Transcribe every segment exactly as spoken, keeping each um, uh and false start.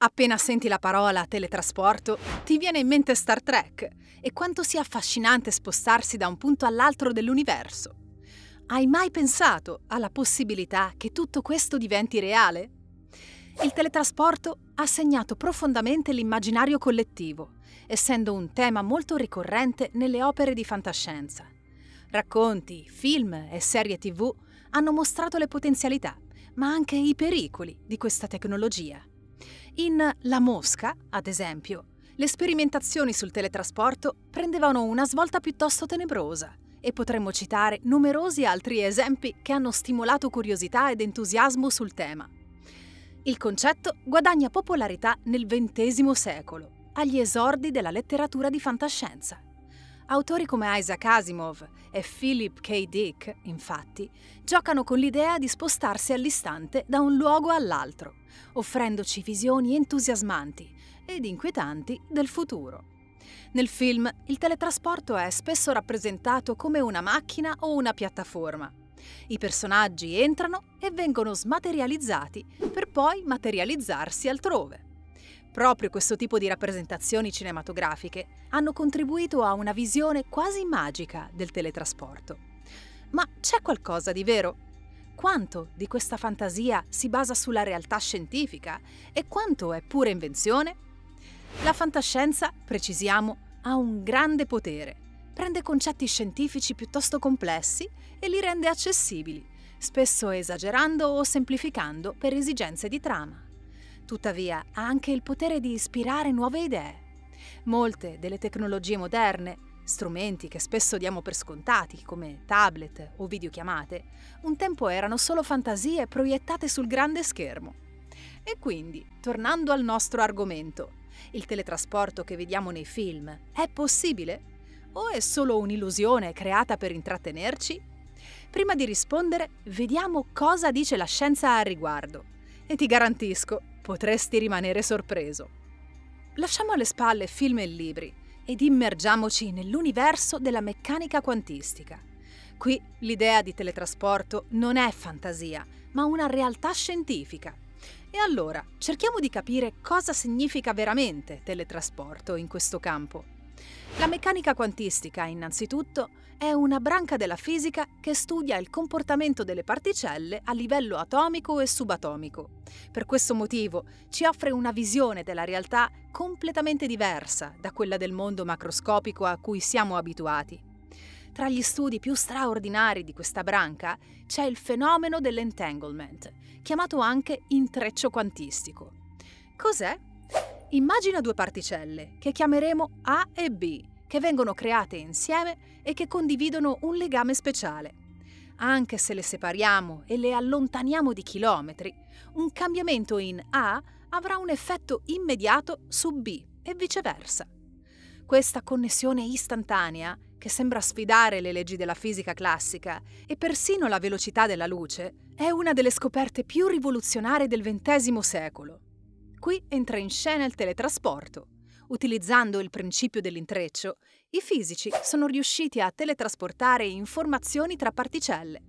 Appena senti la parola teletrasporto, ti viene in mente Star Trek e quanto sia affascinante spostarsi da un punto all'altro dell'universo. Hai mai pensato alla possibilità che tutto questo diventi reale? Il teletrasporto ha segnato profondamente l'immaginario collettivo, essendo un tema molto ricorrente nelle opere di fantascienza. Racconti, film e serie tivù hanno mostrato le potenzialità, ma anche i pericoli di questa tecnologia. In La Mosca, ad esempio, le sperimentazioni sul teletrasporto prendevano una svolta piuttosto tenebrosa e potremmo citare numerosi altri esempi che hanno stimolato curiosità ed entusiasmo sul tema. Il concetto guadagna popolarità nel ventesimo secolo, agli esordi della letteratura di fantascienza. Autori come Isaac Asimov e Philip K. Dick, infatti, giocano con l'idea di spostarsi all'istante da un luogo all'altro, offrendoci visioni entusiasmanti ed inquietanti del futuro. Nel film, il teletrasporto è spesso rappresentato come una macchina o una piattaforma. I personaggi entrano e vengono smaterializzati per poi materializzarsi altrove. Proprio questo tipo di rappresentazioni cinematografiche hanno contribuito a una visione quasi magica del teletrasporto. Ma c'è qualcosa di vero? Quanto di questa fantasia si basa sulla realtà scientifica e quanto è pura invenzione? La fantascienza, precisiamo, ha un grande potere. Prende concetti scientifici piuttosto complessi e li rende accessibili, spesso esagerando o semplificando per esigenze di trama. Tuttavia, ha anche il potere di ispirare nuove idee. Molte delle tecnologie moderne, strumenti che spesso diamo per scontati, come tablet o videochiamate, un tempo erano solo fantasie proiettate sul grande schermo. E quindi, tornando al nostro argomento, il teletrasporto che vediamo nei film è possibile? O è solo un'illusione creata per intrattenerci? Prima di rispondere, vediamo cosa dice la scienza al riguardo. E ti garantisco, potresti rimanere sorpreso. Lasciamo alle spalle film e libri ed immergiamoci nell'universo della meccanica quantistica. Qui l'idea di teletrasporto non è fantasia, ma una realtà scientifica. E allora cerchiamo di capire cosa significa veramente teletrasporto in questo campo. La meccanica quantistica, innanzitutto, è una branca della fisica che studia il comportamento delle particelle a livello atomico e subatomico. Per questo motivo ci offre una visione della realtà completamente diversa da quella del mondo macroscopico a cui siamo abituati. Tra gli studi più straordinari di questa branca c'è il fenomeno dell'entanglement, chiamato anche intreccio quantistico. Cos'è? Immagina due particelle, che chiameremo A e B, che vengono create insieme e che condividono un legame speciale. Anche se le separiamo e le allontaniamo di chilometri, un cambiamento in A avrà un effetto immediato su B e viceversa. Questa connessione istantanea, che sembra sfidare le leggi della fisica classica e persino la velocità della luce, è una delle scoperte più rivoluzionarie del ventesimo secolo. Qui entra in scena il teletrasporto. Utilizzando il principio dell'intreccio, i fisici sono riusciti a teletrasportare informazioni tra particelle.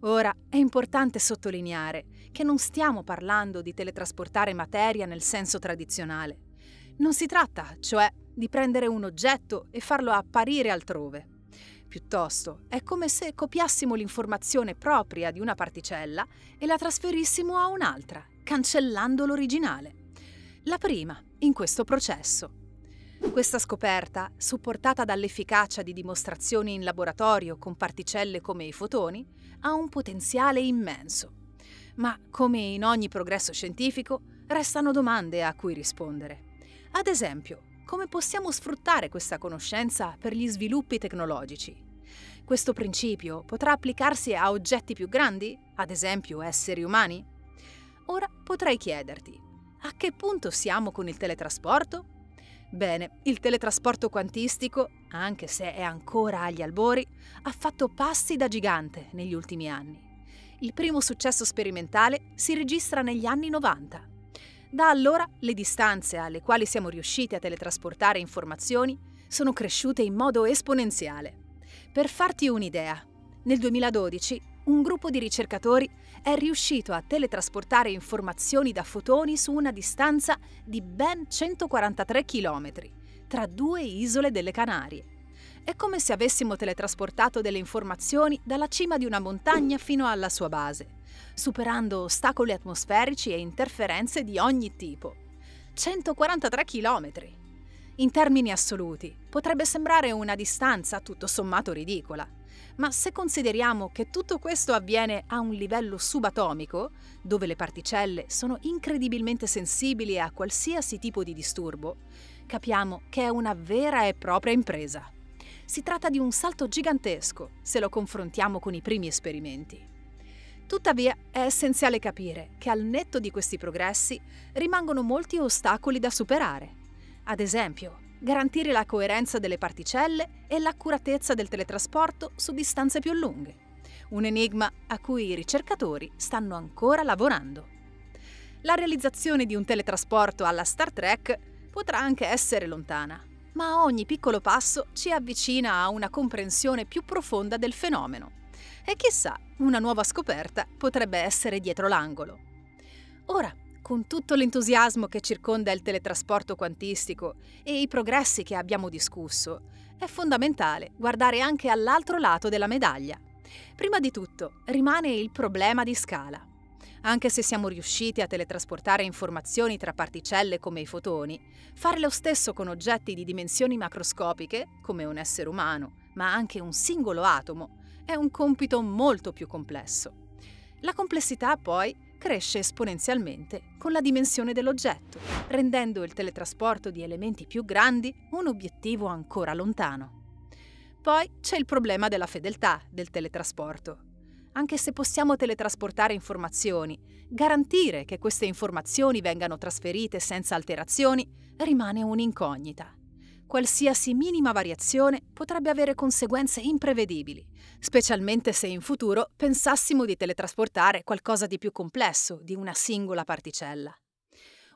Ora, è importante sottolineare che non stiamo parlando di teletrasportare materia nel senso tradizionale. Non si tratta, cioè, di prendere un oggetto e farlo apparire altrove. Piuttosto, è come se copiassimo l'informazione propria di una particella e la trasferissimo a un'altra, cancellando l'originale. La prima in questo processo. Questa scoperta, supportata dall'efficacia di dimostrazioni in laboratorio con particelle come i fotoni, ha un potenziale immenso. Ma, come in ogni progresso scientifico, restano domande a cui rispondere. Ad esempio, come possiamo sfruttare questa conoscenza per gli sviluppi tecnologici? Questo principio potrà applicarsi a oggetti più grandi, ad esempio esseri umani? Ora potrei chiederti: a che punto siamo con il teletrasporto? Bene, il teletrasporto quantistico, anche se è ancora agli albori, ha fatto passi da gigante negli ultimi anni. Il primo successo sperimentale si registra negli anni novanta. Da allora le distanze alle quali siamo riusciti a teletrasportare informazioni sono cresciute in modo esponenziale. Per farti un'idea, nel duemiladodici un gruppo di ricercatori è riuscito a teletrasportare informazioni da fotoni su una distanza di ben centoquarantatré chilometri, tra due isole delle Canarie. È come se avessimo teletrasportato delle informazioni dalla cima di una montagna fino alla sua base, superando ostacoli atmosferici e interferenze di ogni tipo. centoquarantatré chilometri! In termini assoluti, potrebbe sembrare una distanza tutto sommato ridicola, ma se consideriamo che tutto questo avviene a un livello subatomico, dove le particelle sono incredibilmente sensibili a qualsiasi tipo di disturbo, capiamo che è una vera e propria impresa. Si tratta di un salto gigantesco se lo confrontiamo con i primi esperimenti. Tuttavia, è essenziale capire che al netto di questi progressi rimangono molti ostacoli da superare. Ad esempio, garantire la coerenza delle particelle e l'accuratezza del teletrasporto su distanze più lunghe. Un enigma a cui i ricercatori stanno ancora lavorando. La realizzazione di un teletrasporto alla Star Trek potrà anche essere lontana, ma ogni piccolo passo ci avvicina a una comprensione più profonda del fenomeno. E chissà, una nuova scoperta potrebbe essere dietro l'angolo. Ora, con tutto l'entusiasmo che circonda il teletrasporto quantistico e i progressi che abbiamo discusso, è fondamentale guardare anche all'altro lato della medaglia. Prima di tutto, rimane il problema di scala. Anche se siamo riusciti a teletrasportare informazioni tra particelle come i fotoni, fare lo stesso con oggetti di dimensioni macroscopiche, come un essere umano, ma anche un singolo atomo, è un compito molto più complesso. La complessità, poi, cresce esponenzialmente con la dimensione dell'oggetto, rendendo il teletrasporto di elementi più grandi un obiettivo ancora lontano. Poi c'è il problema della fedeltà del teletrasporto. Anche se possiamo teletrasportare informazioni, garantire che queste informazioni vengano trasferite senza alterazioni rimane un'incognita. Qualsiasi minima variazione potrebbe avere conseguenze imprevedibili, specialmente se in futuro pensassimo di teletrasportare qualcosa di più complesso di una singola particella.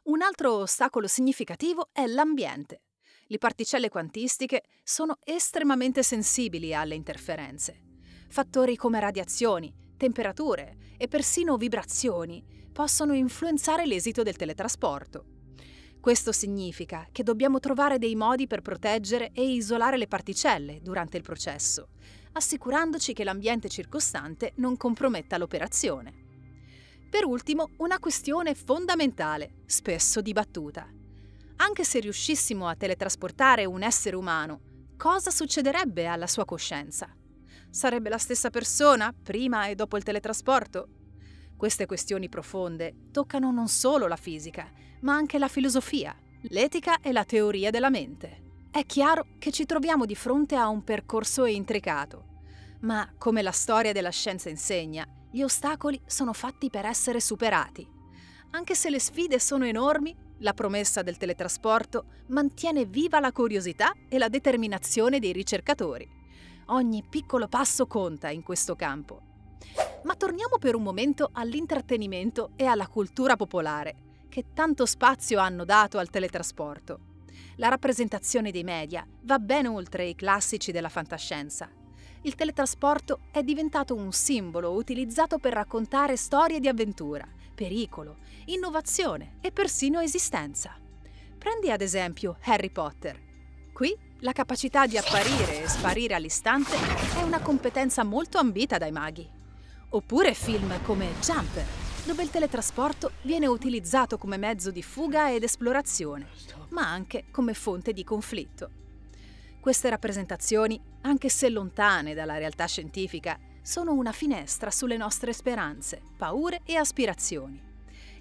Un altro ostacolo significativo è l'ambiente. Le particelle quantistiche sono estremamente sensibili alle interferenze. Fattori come radiazioni, temperature e persino vibrazioni possono influenzare l'esito del teletrasporto. Questo significa che dobbiamo trovare dei modi per proteggere e isolare le particelle durante il processo, assicurandoci che l'ambiente circostante non comprometta l'operazione. Per ultimo, una questione fondamentale, spesso dibattuta. Anche se riuscissimo a teletrasportare un essere umano, cosa succederebbe alla sua coscienza? Sarebbe la stessa persona prima e dopo il teletrasporto? Queste questioni profonde toccano non solo la fisica, ma anche la filosofia, l'etica e la teoria della mente. È chiaro che ci troviamo di fronte a un percorso intricato, ma come la storia della scienza insegna, gli ostacoli sono fatti per essere superati. Anche se le sfide sono enormi, la promessa del teletrasporto mantiene viva la curiosità e la determinazione dei ricercatori. Ogni piccolo passo conta in questo campo. Ma torniamo per un momento all'intrattenimento e alla cultura popolare, che tanto spazio hanno dato al teletrasporto. La rappresentazione dei media va ben oltre i classici della fantascienza. Il teletrasporto è diventato un simbolo utilizzato per raccontare storie di avventura, pericolo, innovazione e persino esistenza. Prendi ad esempio Harry Potter. Qui la capacità di apparire e sparire all'istante è una competenza molto ambita dai maghi. Oppure film come Jumper, dove il teletrasporto viene utilizzato come mezzo di fuga ed esplorazione, ma anche come fonte di conflitto. Queste rappresentazioni, anche se lontane dalla realtà scientifica, sono una finestra sulle nostre speranze, paure e aspirazioni.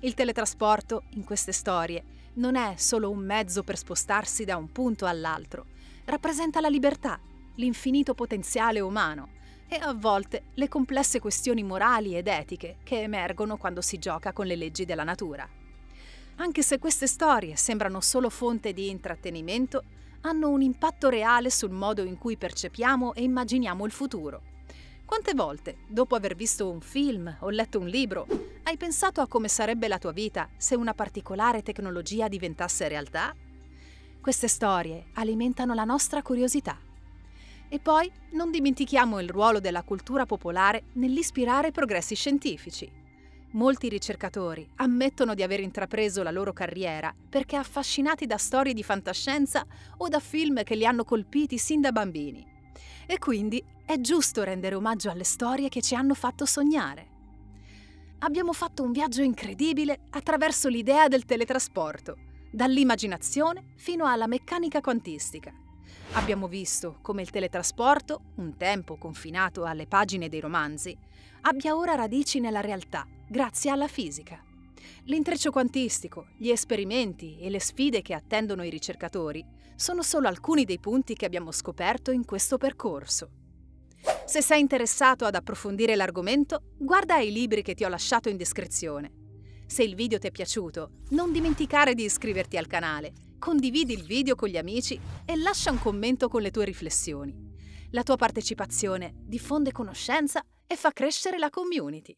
Il teletrasporto, in queste storie, non è solo un mezzo per spostarsi da un punto all'altro, rappresenta la libertà, l'infinito potenziale umano, e a volte le complesse questioni morali ed etiche che emergono quando si gioca con le leggi della natura. Anche se queste storie sembrano solo fonte di intrattenimento, hanno un impatto reale sul modo in cui percepiamo e immaginiamo il futuro. Quante volte, dopo aver visto un film o letto un libro, hai pensato a come sarebbe la tua vita se una particolare tecnologia diventasse realtà? Queste storie alimentano la nostra curiosità. E poi non dimentichiamo il ruolo della cultura popolare nell'ispirare progressi scientifici. Molti ricercatori ammettono di aver intrapreso la loro carriera perché affascinati da storie di fantascienza o da film che li hanno colpiti sin da bambini. E quindi è giusto rendere omaggio alle storie che ci hanno fatto sognare. Abbiamo fatto un viaggio incredibile attraverso l'idea del teletrasporto, dall'immaginazione fino alla meccanica quantistica. Abbiamo visto come il teletrasporto, un tempo confinato alle pagine dei romanzi, abbia ora radici nella realtà, grazie alla fisica. L'intreccio quantistico, gli esperimenti e le sfide che attendono i ricercatori sono solo alcuni dei punti che abbiamo scoperto in questo percorso. Se sei interessato ad approfondire l'argomento, guarda i libri che ti ho lasciato in descrizione. Se il video ti è piaciuto, non dimenticare di iscriverti al canale, condividi il video con gli amici e lascia un commento con le tue riflessioni. La tua partecipazione diffonde conoscenza e fa crescere la community.